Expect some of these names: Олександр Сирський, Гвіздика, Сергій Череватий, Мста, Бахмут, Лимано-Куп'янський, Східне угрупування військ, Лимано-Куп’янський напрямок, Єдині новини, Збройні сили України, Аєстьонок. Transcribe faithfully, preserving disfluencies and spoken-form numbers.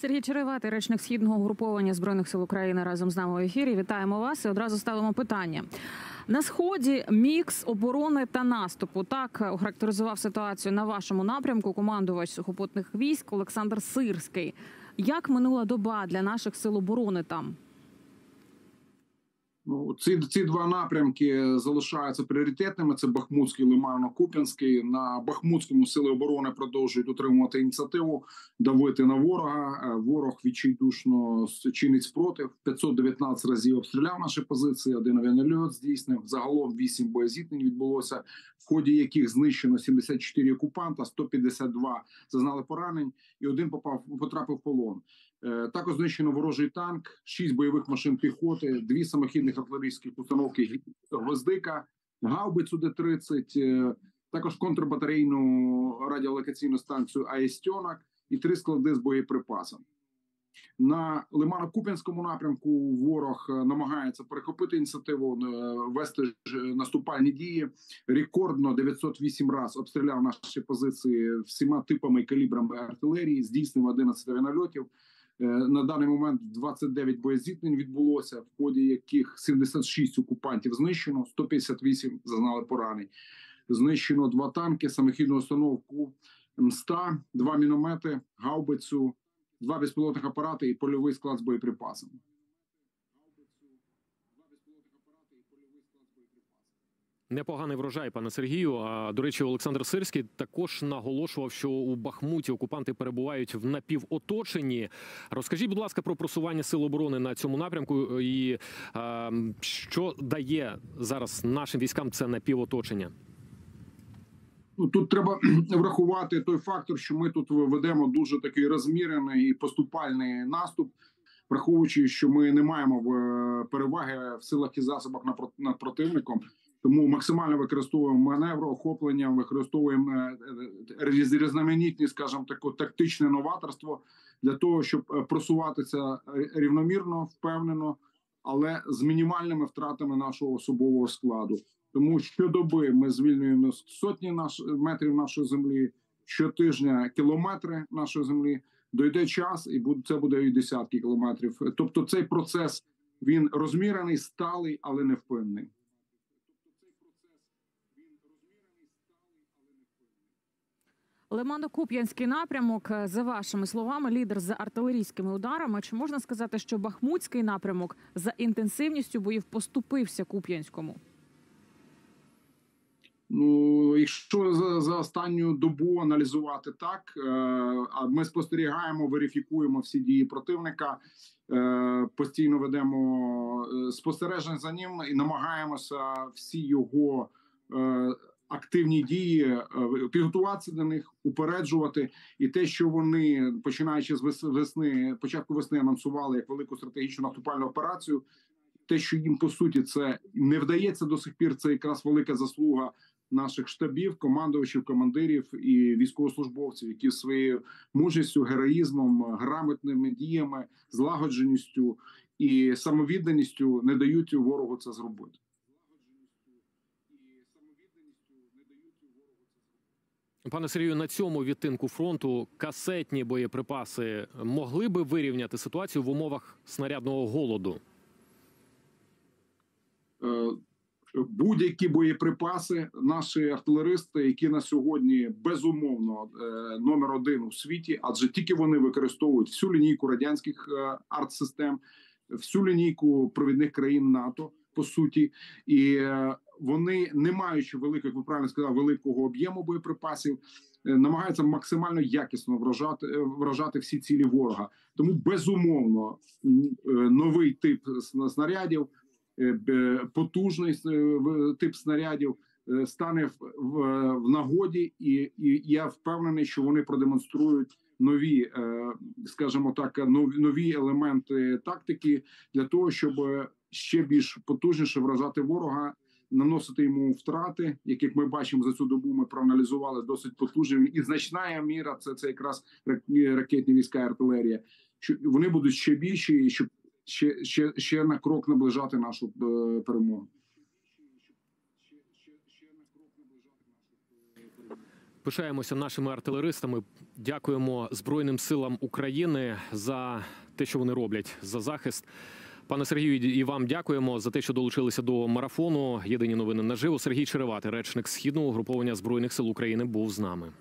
Сергій Череватий, речник Східного угруповання Збройних сил України, разом з нами в ефірі. Вітаємо вас і одразу ставимо питання. На Сході мікс оборони та наступу. Так охарактеризував ситуацію на вашому напрямку командувач сухопутних військ Олександр Сирський. Як минула доба для наших сил оборони там? Ну, ці, ці два напрямки залишаються пріоритетними. Це Бахмутський, Лимано-Куп'янський. На Бахмутському сили оборони продовжують отримувати ініціативу, давити на ворога. Ворог відчайдушно чинить спротив. п'ятсот дев'ятнадцять разів обстріляв наші позиції, один авіанальот здійснив. Загалом вісім боєзіткнень відбулося, в ході яких знищено сімдесят чотири окупанта, сто п'ятдесят два зазнали поранень і один попав, потрапив в полон. Також знищено ворожий танк, шість бойових машин піхоти, дві самохідних артилерійські установки «Гвіздика», гаубицю Д тридцять, також контрбатарейну радіолокаційну станцію «Аєстьонок» і три склади з боєприпасом. На Лимано-Куп'янському напрямку ворог намагається перехопити ініціативу, вести наступальні дії. Рекордно дев'ятсот вісім разів обстріляв наші позиції всіма типами і калібрами артилерії, здійснив одинадцять авіанальотів. На даний момент двадцять дев'ять боєзіткнень відбулося, в ході яких сімдесят шість окупантів знищено, сто п'ятдесят вісім зазнали поранень. Знищено два танки, самохідну установку «Мста», два міномети, гаубицю, два безпілотних апарати і польовий склад з боєприпасами. Непоганий врожай, пане Сергію. А, до речі, Олександр Сирський також наголошував, що у Бахмуті окупанти перебувають в напівоточенні. Розкажіть, будь ласка, про просування сил оборони на цьому напрямку і а, що дає зараз нашим військам це напівоточення? Ну, тут треба врахувати той фактор, що ми тут ведемо дуже такий розмірений і поступальний наступ, враховуючи, що ми не маємо переваги в силах і засобах над противником. Тому максимально використовуємо маневри, охоплення, використовуємо різноманітні, скажімо так, тактичне новаторство для того, щоб просуватися рівномірно, впевнено, але з мінімальними втратами нашого особового складу. Тому щодоби ми звільнюємо сотні наш... метрів нашої землі, щотижня кілометри нашої землі. Дойде час, і це буде і десятки кілометрів. Тобто цей процес, він розмірений, сталий, але невпинний. Лимано-Куп'янський напрямок, за вашими словами, лідер за артилерійськими ударами. Чи можна сказати, що Бахмутський напрямок за інтенсивністю боїв поступився Куп'янському? Ну, якщо за, за останню добу аналізувати так, а е, ми спостерігаємо, верифікуємо всі дії противника, е, постійно ведемо спостереження за ним і намагаємося всі його е, активні дії, е, підготуватися до них, упереджувати. І те, що вони, починаючи з весни, початку весни анонсували як велику стратегічну наступальну операцію, те, що їм по суті це не вдається до сих пір, це якраз велика заслуга наших штабів, командувачів, командирів і військовослужбовців, які своєю мужністю, героїзмом, грамотними діями, злагодженістю і самовідданістю не дають ворогу це зробити. Пане Сергію, на цьому відтинку фронту касетні боєприпаси могли би вирівняти ситуацію в умовах снарядного голоду? Будь-які боєприпаси, наші артилеристи, які на сьогодні безумовно номер один у світі, адже тільки вони використовують всю лінійку радянських артсистем, всю лінійку провідних країн НАТО, по суті, і вони, не маючи великого, як ви правильно сказали, великого об'єму боєприпасів, намагаються максимально якісно вражати, вражати всі цілі ворога. Тому безумовно новий тип снарядів, потужний тип снарядів стане в, в, в нагоді, і, і я впевнений, що вони продемонструють нові, скажімо так, нові елементи тактики для того, щоб ще більш потужніше вражати ворога, наносити йому втрати, яких ми бачимо за цю добу, ми проаналізували досить потужні. І значна міра це, це якраз ракетні війська і артилерія. Що вони будуть ще більші, щоб Ще, ще, ще на крок наближати нашу перемогу. Пишаємося нашими артилеристами, дякуємо Збройним силам України за те, що вони роблять, за захист. Пане Сергію, і вам дякуємо за те, що долучилися до марафону. Єдині новини наживо. Сергій Череватий, речник Східного угруповання Збройних сил України, був з нами.